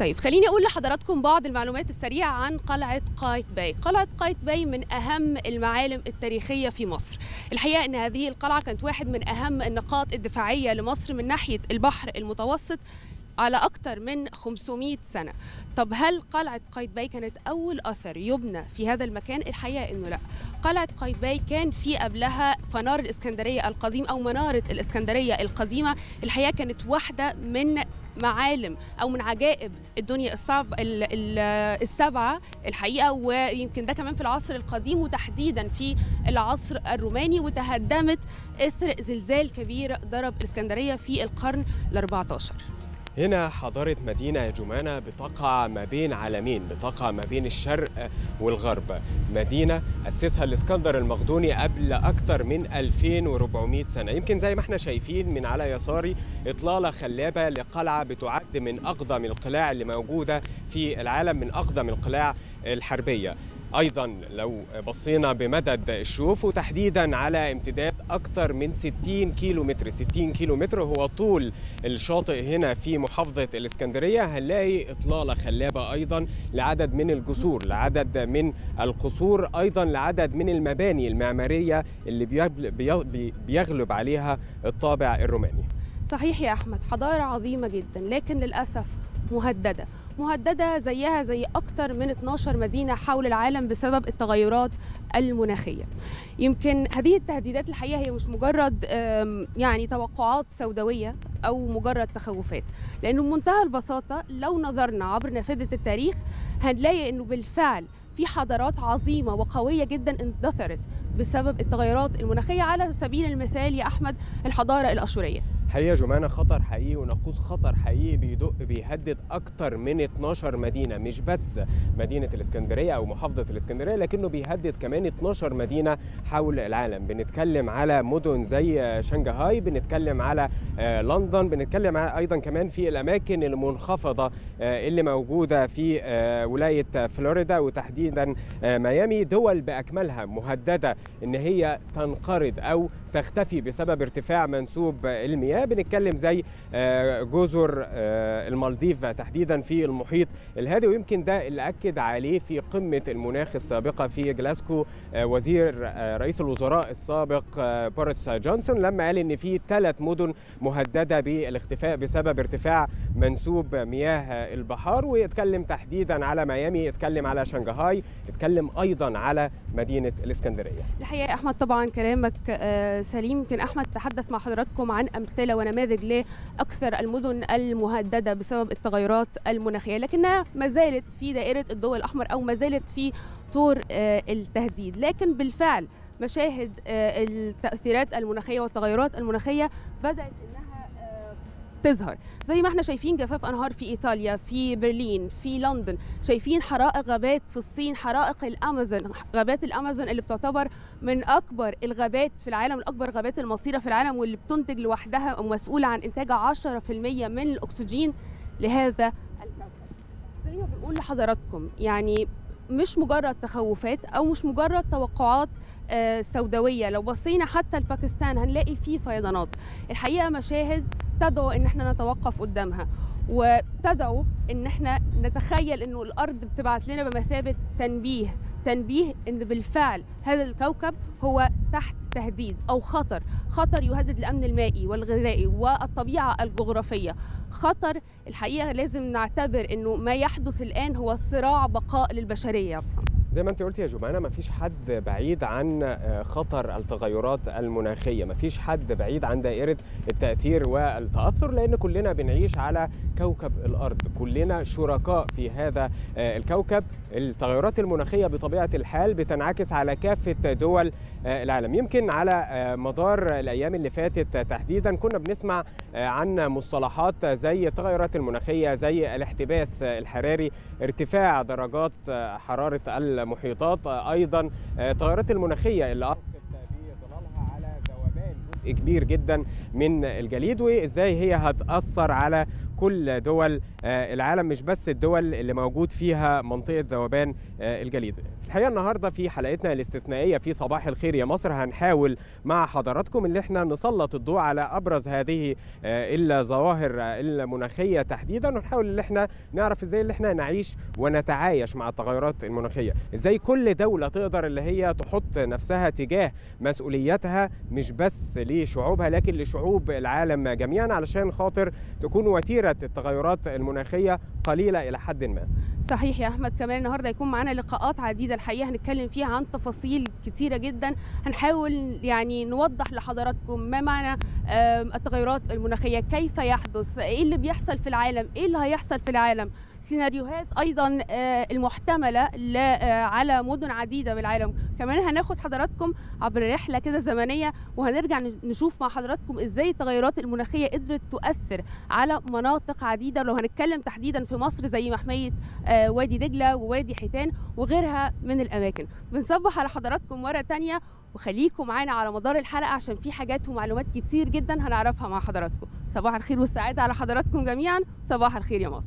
طيب خليني أقول لحضراتكم بعض المعلومات السريعة عن قلعة قايتباي. قلعة قايتباي من أهم المعالم التاريخية في مصر. الحقيقة أن هذه القلعة كانت واحد من أهم النقاط الدفاعية لمصر من ناحية البحر المتوسط على أكثر من 500 سنة. طب هل قلعة قايتباي كانت أول أثر يبنى في هذا المكان؟ الحقيقة إنه لا. قلعة قايتباي كان في قبلها منار الإسكندرية القديم أو منارة الإسكندرية القديمة. الحقيقة كانت واحدة من معالم أو من عجائب الدنيا السبعة الحقيقة، ويمكن ده كمان في العصر القديم وتحديدا في العصر الروماني، وتهدمت إثر زلزال كبير ضرب الإسكندرية في القرن ال14. هنا حضارة مدينة جومانا بتقع ما بين عالمين، بتقع ما بين الشرق والغرب. مدينة أسسها الإسكندر المقدوني قبل أكثر من 2400 سنة. يمكن زي ما احنا شايفين من على يساري إطلالة خلابة لقلعة بتعد من أقدم القلاع اللي موجودة في العالم، من أقدم القلاع الحربية. أيضا لو بصينا بمدد الشوف وتحديدا على امتداد أكثر من 60 كيلومتر هو طول الشاطئ هنا في محافظة الإسكندرية، هنلاقي إطلالة خلابة أيضا لعدد من الجسور، لعدد من القصور، أيضا لعدد من المباني المعمارية اللي بيغلب عليها الطابع الروماني. صحيح يا أحمد، حضارة عظيمة جدا لكن للأسف مهددة زيها زي أكتر من 12 مدينة حول العالم بسبب التغيرات المناخية. يمكن هذه التهديدات الحقيقة هي مش مجرد يعني توقعات سوداوية أو مجرد تخوفات، لأنه بمنتهى البساطة لو نظرنا عبر نافذة التاريخ هنلاقي أنه بالفعل في حضارات عظيمة وقوية جدا اندثرت بسبب التغيرات المناخية. على سبيل المثال يا أحمد الحضارة الأشورية. حقيقة جومانا خطر حقيقي وناقوس خطر حقيقي بيهدد أكتر من 12 مدينة، مش بس مدينة الإسكندرية أو محافظة الإسكندرية، لكنه بيهدد كمان 12 مدينة حول العالم. بنتكلم على مدن زي شنغهاي، بنتكلم على لندن، بنتكلم على أيضا كمان في الأماكن المنخفضة اللي موجودة في ولاية فلوريدا وتحديدا ميامي. دول بأكملها مهددة إن هي تنقرض أو تختفي بسبب ارتفاع منسوب المياه. بنتكلم زي جزر المالديف تحديدا في المحيط الهادئ، ويمكن ده اللي أكد عليه في قمة المناخ السابقة في جلاسكو رئيس الوزراء السابق بوريس جونسون، لما قال إن في 3 مدن مهددة بالاختفاء بسبب ارتفاع منسوب مياه البحار، ويتكلم تحديدا على ميامي، يتكلم على شنغهاي، يتكلم أيضا على مدينة الإسكندرية. الحقيقة أحمد طبعا كلامك سليم. يمكن أحمد تحدث مع حضراتكم عن أمثلة ونماذج لأكثر المدن المهددة بسبب التغيرات المناخية، لكنها ما زالت في دائرة الضوء الأحمر أو ما زالت في طور التهديد. لكن بالفعل مشاهد التأثيرات المناخية والتغيرات المناخية بدأت إنها تظهر، زي ما احنا شايفين جفاف أنهار في إيطاليا، في برلين، في لندن، شايفين حرائق غابات في الصين، حرائق الأمازون، غابات الأمازون اللي بتعتبر من أكبر الغابات في العالم، من أكبر غابات المطيرة في العالم، واللي بتنتج لوحدها ومسؤولة عن إنتاج 10% من الأكسجين لهذا الكوكب. زي ما بنقول لحضراتكم يعني مش مجرد تخوفات أو مش مجرد توقعات سوداوية. لو بصينا حتى لباكستان هنلاقي فيه فيضانات، الحقيقة مشاهد تدعو ان احنا نتوقف قدامها، وتدعو ان احنا نتخيل انه الارض بتبعت لنا بمثابه تنبيه ان بالفعل هذا الكوكب هو تحت تهديد او خطر يهدد الامن المائي والغذائي والطبيعه الجغرافيه. خطر الحقيقه لازم نعتبر انه ما يحدث الان هو صراع بقاء للبشريه. يا زي ما انت قلت يا جومانا، ما فيش حد بعيد عن خطر التغيرات المناخية، ما فيش حد بعيد عن دائرة التأثير والتأثر، لأن كلنا بنعيش على كوكب الأرض، كلنا شركاء في هذا الكوكب. التغيرات المناخية بطبيعة الحال بتنعكس على كافة دول العالم. يمكن على مدار الأيام اللي فاتت تحديدا كنا بنسمع عن مصطلحات زي التغيرات المناخية، زي الاحتباس الحراري، ارتفاع درجات حرارة المحيطات، أيضا التغيرات المناخية اللي كبير جدا من الجليد، وازاي هي هتأثر على كل دول العالم، مش بس الدول اللي موجود فيها منطقة ذوبان الجليد. الحقيقة النهاردة في حلقتنا الاستثنائية في صباح الخير يا مصر هنحاول مع حضراتكم اللي احنا نسلط الضوء على أبرز هذه الظواهر المناخية تحديدا، ونحاول اللي احنا نعرف ازاي اللي احنا نعيش ونتعايش مع التغيرات المناخية، ازاي كل دولة تقدر اللي هي تحط نفسها تجاه مسؤوليتها مش بس لشعوبها لكن لشعوب العالم جميعا، علشان خاطر تكون وتيرة التغيرات المناخية قليلة إلى حد ما. صحيح يا أحمد، كمان النهاردة هيكون معنا لقاءات عديدة الحقيقة هنتكلم فيها عن تفاصيل كتيرة جدا، هنحاول يعني نوضح لحضراتكم ما معنى التغيرات المناخية، كيف يحدث، إيه اللي بيحصل في العالم، إيه اللي هيحصل في العالم، سيناريوهات أيضا المحتملة على مدن عديدة بالعالم. كمان هناخد حضراتكم عبر رحلة كده زمنية وهنرجع نشوف مع حضراتكم إزاي التغيرات المناخية قدرت تؤثر على مناطق عديدة، لو هنتكلم تحديدا في مصر زي محمية وادي دجلة ووادي حيتان وغيرها من الأماكن. بنصبح على حضراتكم مرة تانية وخليكم معانا على مدار الحلقة عشان في حاجات ومعلومات كتير جدا هنعرفها مع حضراتكم. صباح الخير والسعادة على حضراتكم جميعا. صباح الخير يا مصر.